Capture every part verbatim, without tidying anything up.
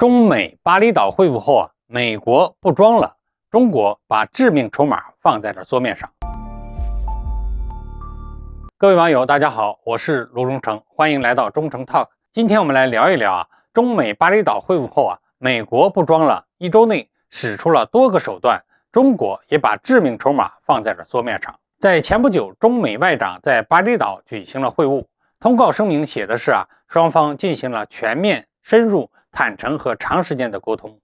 中美巴厘岛会晤后啊，美国不装了，中国把致命筹码放在了桌面上。各位网友，大家好，我是卢忠诚，欢迎来到忠诚 talk。今天我们来聊一聊啊，中美巴厘岛会晤后啊，美国不装了，一周内使出了多个手段，中国也把致命筹码放在了桌面上。在前不久，中美外长在巴厘岛举行了会晤，通告声明写的是啊，双方进行了全面、深入、坦诚和长时间的沟通。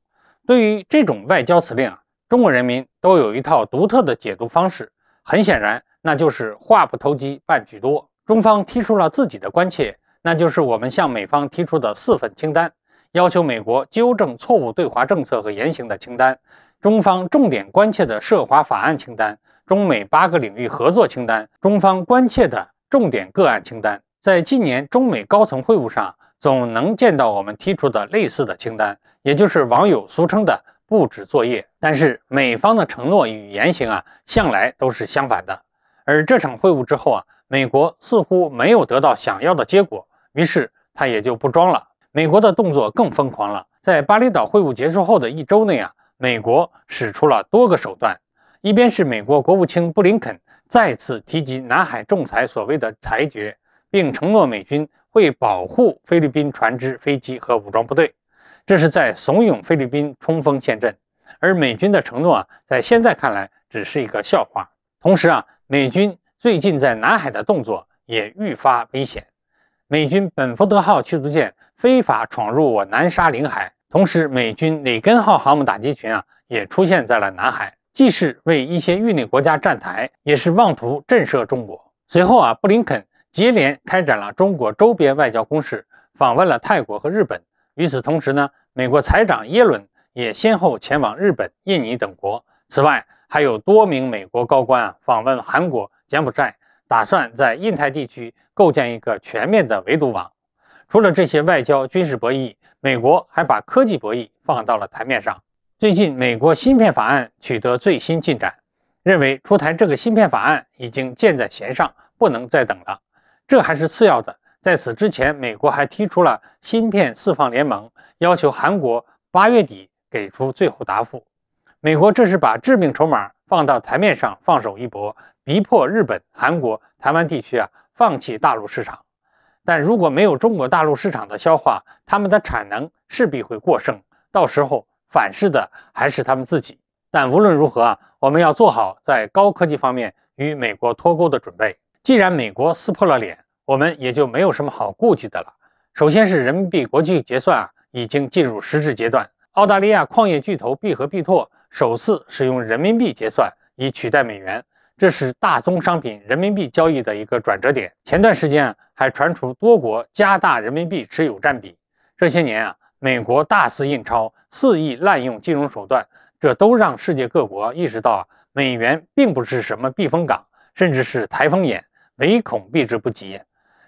对于这种外交辞令啊，中国人民都有一套独特的解读方式。很显然，那就是话不投机半句多。中方提出了自己的关切，那就是我们向美方提出的四份清单，要求美国纠正错误对华政策和言行的清单，中方重点关切的涉华法案清单，中美八个领域合作清单，中方关切的重点个案清单。在今年中美高层会晤上，总能见到我们提出的类似的清单，也就是网友俗称的布置作业。但是美方的承诺与言行啊，向来都是相反的。而这场会晤之后啊，美国似乎没有得到想要的结果，于是他也就不装了。美国的动作更疯狂了，在巴厘岛会晤结束后的一周内啊，美国使出了多个手段。一边是美国国务卿布林肯再次提及南海仲裁所谓的裁决，并承诺美军会保护菲律宾船只、飞机和武装部队，这是在怂恿菲律宾冲锋陷阵。而美军的承诺啊，在现在看来只是一个笑话。同时啊，美军最近在南海的动作也愈发危险。美军本福德号驱逐舰非法闯入我南沙领海，同时美军里根号航母打击群啊也出现在了南海，既是为一些域内国家站台，也是妄图震慑中国。随后啊，布林肯接连开展了中国周边外交攻势，访问了泰国和日本。与此同时呢，美国财长耶伦也先后前往日本、印尼等国。此外，还有多名美国高官啊访问韩国、柬埔寨，打算在印太地区构建一个全面的围堵网。除了这些外交、军事博弈，美国还把科技博弈放到了台面上。最近，美国芯片法案取得最新进展，认为出台这个芯片法案已经箭在弦上，不能再等了。这还是次要的，在此之前，美国还提出了芯片四方联盟，要求韩国八月底给出最后答复。美国这是把致命筹码放到台面上，放手一搏，逼迫日本、韩国、台湾地区啊放弃大陆市场。但如果没有中国大陆市场的消化，他们的产能势必会过剩，到时候反噬的还是他们自己。但无论如何啊，我们要做好在高科技方面与美国脱钩的准备。既然美国撕破了脸，我们也就没有什么好顾忌的了。首先是人民币国际结算啊，已经进入实质阶段。澳大利亚矿业巨头必和必拓首次使用人民币结算以取代美元，这是大宗商品人民币交易的一个转折点。前段时间啊，还传出多国加大人民币持有占比。这些年啊，美国大肆印钞，肆意滥用金融手段，这都让世界各国意识到啊，美元并不是什么避风港，甚至是台风眼。唯恐避之不及。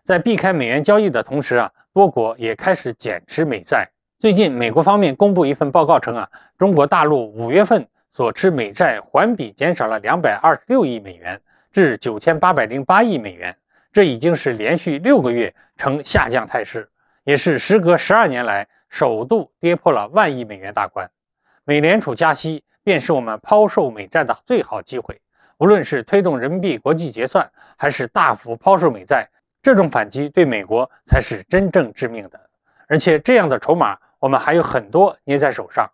在避开美元交易的同时啊，多国也开始减持美债。最近美国方面公布一份报告称啊，中国大陆五月份所持美债环比减少了二百二十六亿美元至九千八百零八亿美元，这已经是连续六个月呈下降态势，也是时隔十二年来首度跌破了万亿美元大关。美联储加息便是我们抛售美债的最好机会。无论是推动人民币国际结算，还是大幅抛售美债，这种反击对美国才是真正致命的。而且这样的筹码我们还有很多捏在手上。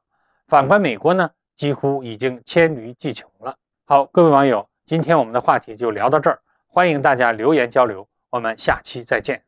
反观美国呢，几乎已经黔驴技穷了。好，各位网友，今天我们的话题就聊到这儿，欢迎大家留言交流，我们下期再见。